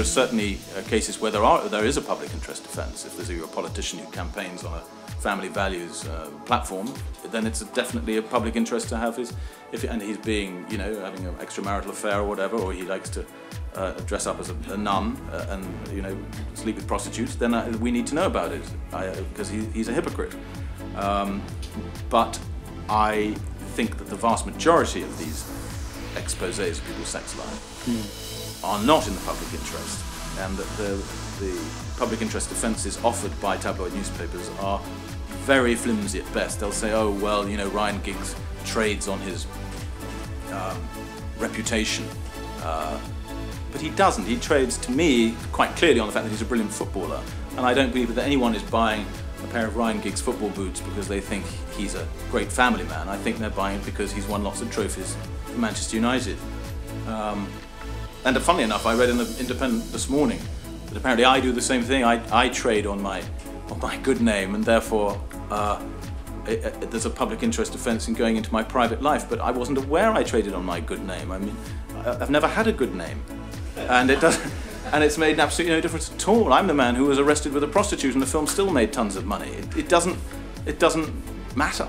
there are certainly cases where there is a public interest defence. If there's a politician who campaigns on a family values platform, then it's definitely a public interest to have his. And he's being, you know, having an extramarital affair or whatever, or he likes to dress up as a nun and, you know, sleep with prostitutes. Then we need to know about it because he's a hypocrite. But I think that the vast majority of these exposés of people's sex life are not in the public interest, and that the public interest defences offered by tabloid newspapers are very flimsy at best. They'll say, oh, well, you know, Ryan Giggs trades on his reputation, but he doesn't. He trades, to me, quite clearly on the fact that he's a brilliant footballer, and I don't believe that anyone is buying a pair of Ryan Giggs football boots because they think he's a great family man. I think they're buying it because he's won lots of trophies for Manchester United. And funnily enough, I read in The Independent this morning that apparently I do the same thing. I trade on my good name, and therefore there's a public interest offence in going into my private life. But I wasn't aware I traded on my good name. I mean, I've never had a good name, and it doesn't. And it's made absolutely no difference at all. I'm the man who was arrested with a prostitute, and the film still made tons of money. It doesn't matter.